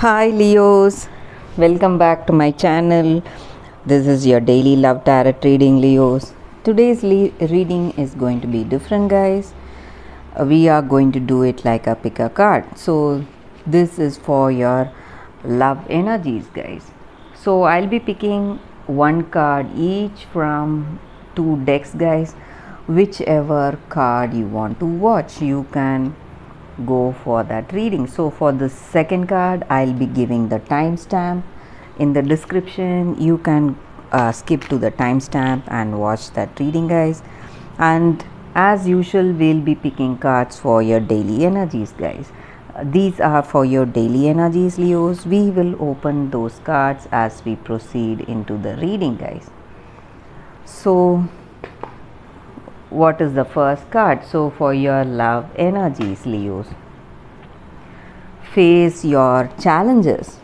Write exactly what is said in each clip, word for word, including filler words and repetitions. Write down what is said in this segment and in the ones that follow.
Hi Leos, welcome back to my channel. This is your daily love tarot reading, Leos. Today's le reading is going to be different, guys. We are going to do it like a pick a card. So this is for your love energies, guys. So I'll be picking one card each from two decks, guys. Whichever card you want to watch, you can go for that reading. So for the second card, I'll be giving the timestamp in the description. You can uh, skip to the timestamp and watch that reading, guys. And as usual, we'll be picking cards for your daily energies, guys. Uh, these are for your daily energies, Leos. We will open those cards as we proceed into the reading, guys. So what is the first card? So for your love energies, Leos, face your challenges.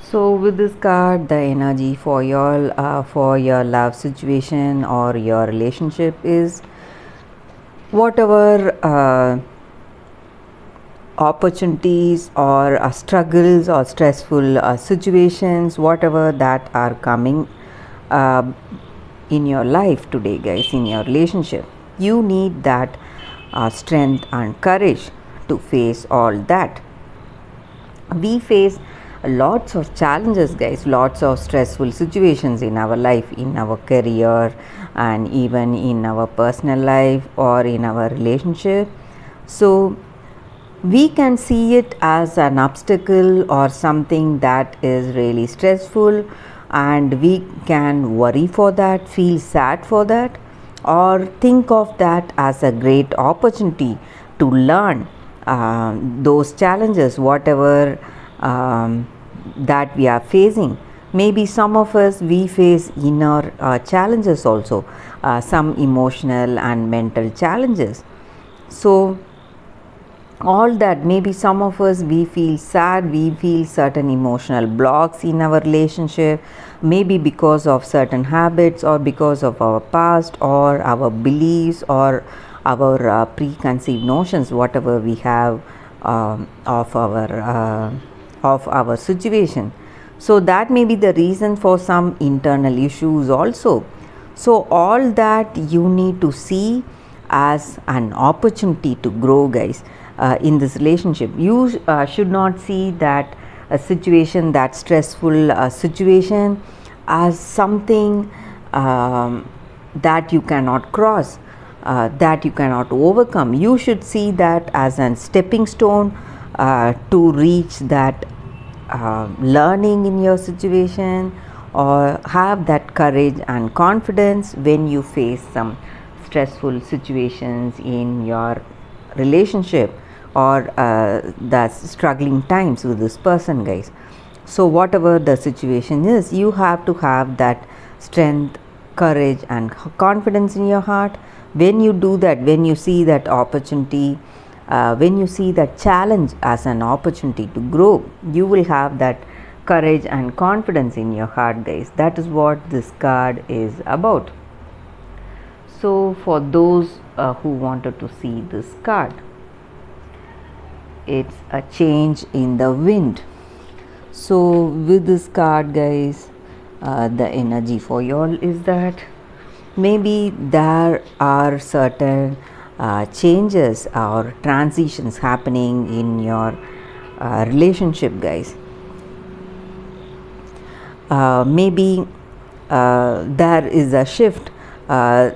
So with this card, the energy for your uh, for your love situation or your relationship is whatever uh, opportunities or uh, struggles or stressful uh, situations, whatever that are coming uh, in your life today, guys. In your relationship, you need that uh, strength and courage to face all that. We face lots of challenges, guys, lots of stressful situations in our life, in our career, and even in our personal life or in our relationship. So we can see it as an obstacle or something that is really stressful, and we can worry for that, feel sad for that, or think of that as a great opportunity to learn uh, those challenges, whatever um, that we are facing. Maybe some of us, we face inner uh, challenges also, uh, some emotional and mental challenges. So all that, maybe some of us, we feel sad, we feel certain emotional blocks in our relationship, maybe because of certain habits or because of our past or our beliefs or our uh, preconceived notions, whatever we have um, of our uh, of our situation. So that may be the reason for some internal issues also. So all that you need to see as an opportunity to grow, guys. Uh, in this relationship, you uh, should not see that a situation, that stressful uh, situation, as something um, that you cannot cross, uh, that you cannot overcome. You should see that as a stepping stone uh, to reach that uh, learning in your situation, or have that courage and confidence when you face some stressful situations in your relationship or uh, the struggling times with this person, guys. So whatever the situation is, you have to have that strength, courage and confidence in your heart. When you do that, when you see that opportunity, uh, when you see that challenge as an opportunity to grow, you will have that courage and confidence in your heart, guys. That is what this card is about. So for those uh, who wanted to see this card, it's a change in the wind. So with this card, guys, uh, the energy for y'all is that maybe there are certain uh, changes or transitions happening in your uh, relationship, guys. Uh, maybe uh, there is a shift. Uh,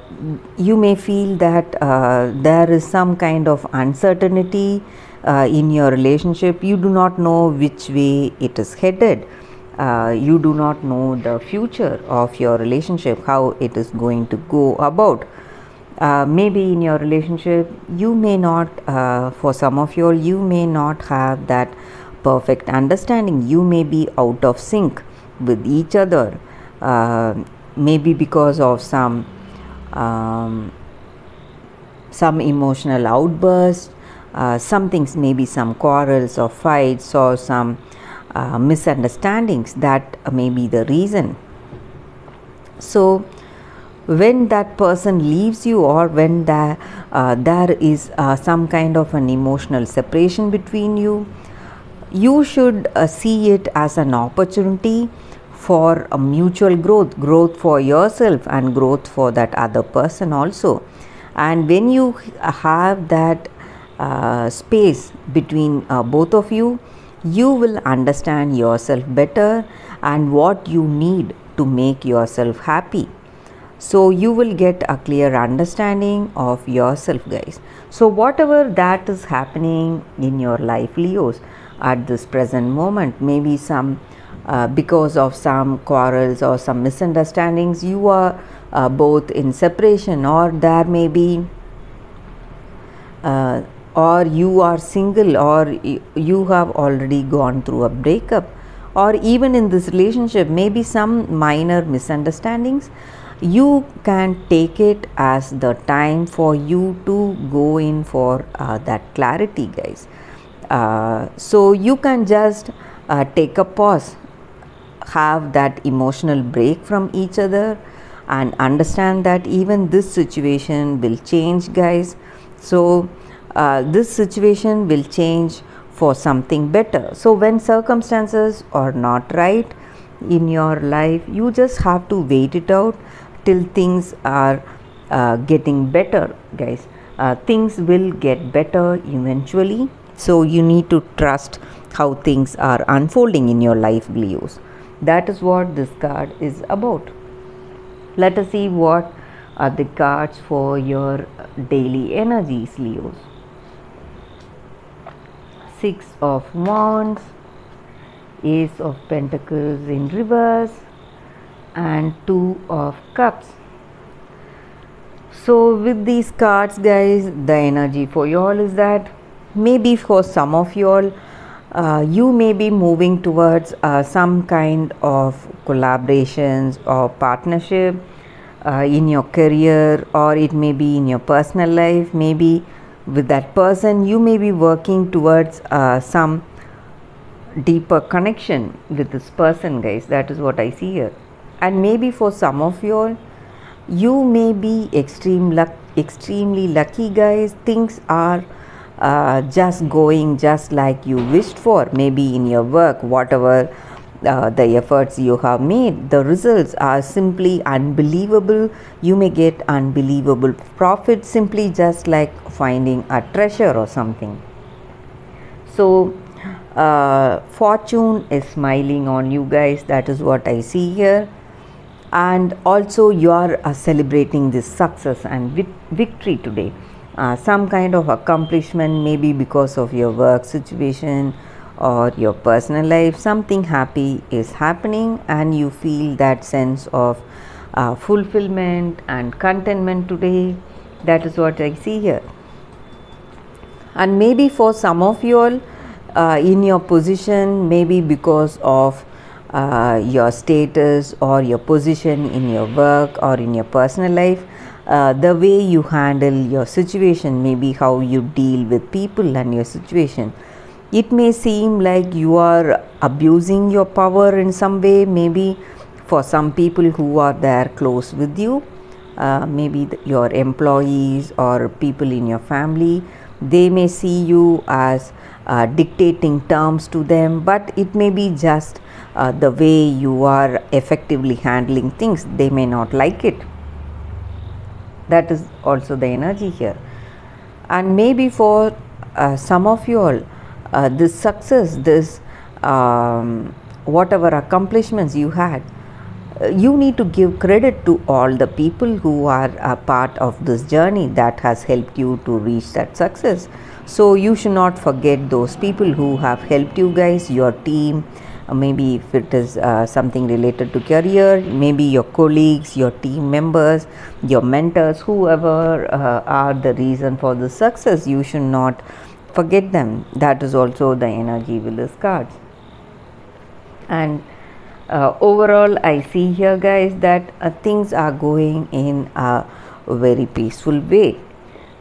you may feel that uh, there is some kind of uncertainty uh, in your relationship. You do not know which way it is headed. Uh, you do not know the future of your relationship, how it is going to go about. Uh, maybe in your relationship, you may not, uh, for some of you all, you may not have that perfect understanding. You may be out of sync with each other, uh, maybe because of some Um, some emotional outbursts, uh, some things, maybe some quarrels or fights or some uh, misunderstandings. That may be the reason. So when that person leaves you, or when the, uh, there is uh, some kind of an emotional separation between you, you should uh, see it as an opportunity for a mutual growth, growth for yourself and growth for that other person also. And when you have that uh, space between uh, both of you, you will understand yourself better and what you need to make yourself happy. So you will get a clear understanding of yourself, guys. So whatever that is happening in your life, Leos, at this present moment, maybe some uh, because of some quarrels or some misunderstandings, you are uh, both in separation, or there may be uh, or you are single, or you have already gone through a breakup, or even in this relationship maybe some minor misunderstandings. You can take it as the time for you to go in for uh, that clarity, guys. Uh, so you can just uh, take a pause, have that emotional break from each other, and understand that even this situation will change, guys. So uh, this situation will change for something better. So when circumstances are not right in your life, you just have to wait it out till things are uh, getting better, guys. Uh, things will get better eventually. So you need to trust how things are unfolding in your life, Leos. That is what this card is about. Let us see what are the cards for your daily energies, Leos. Six of Wands, Ace of Pentacles in reverse, and Two of Cups. So with these cards, guys, the energy for you all is that maybe for some of you all, uh, you may be moving towards uh, some kind of collaborations or partnership uh, in your career, or it may be in your personal life. Maybe with that person you may be working towards uh, some deeper connection with this person, guys. That is what I see here. And maybe for some of you all, you may be extreme luck, extremely lucky, guys. Things are uh, just going just like you wished for. Maybe in your work, whatever uh, the efforts you have made, the results are simply unbelievable. You may get unbelievable profits, simply just like finding a treasure or something. So Uh, fortune is smiling on you, guys. That is what I see here. And also you are uh, celebrating this success and vi victory today. Uh, some kind of accomplishment, maybe because of your work situation or your personal life. Something happy is happening and you feel that sense of uh, fulfillment and contentment today. That is what I see here. And maybe for some of you all, Uh, in your position, maybe because of uh, your status or your position in your work or in your personal life, uh, the way you handle your situation, maybe how you deal with people and your situation, it may seem like you are abusing your power in some way. Maybe for some people who are there close with you, uh, maybe the, your employees or people in your family, they may see you as Uh, dictating terms to them, but it may be just uh, the way you are effectively handling things. They may not like it. That is also the energy here. And maybe for uh, some of you all, uh, this success, this um, whatever accomplishments you had, uh, you need to give credit to all the people who are a part of this journey that has helped you to reach that success. So you should not forget those people who have helped you, guys. Your team, maybe if it is uh, something related to career, maybe your colleagues, your team members, your mentors, whoever uh, are the reason for the success, you should not forget them. That is also the energy with this card. And uh, overall I see here, guys, that uh, things are going in a very peaceful way.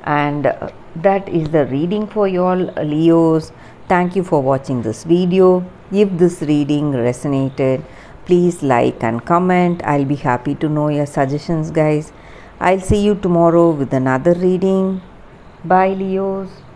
And uh, that is the reading for you all, Leos. Thank you for watching this video. If this reading resonated, please like and comment. I'll be happy to know your suggestions, guys. I'll see you tomorrow with another reading. Bye, Leos.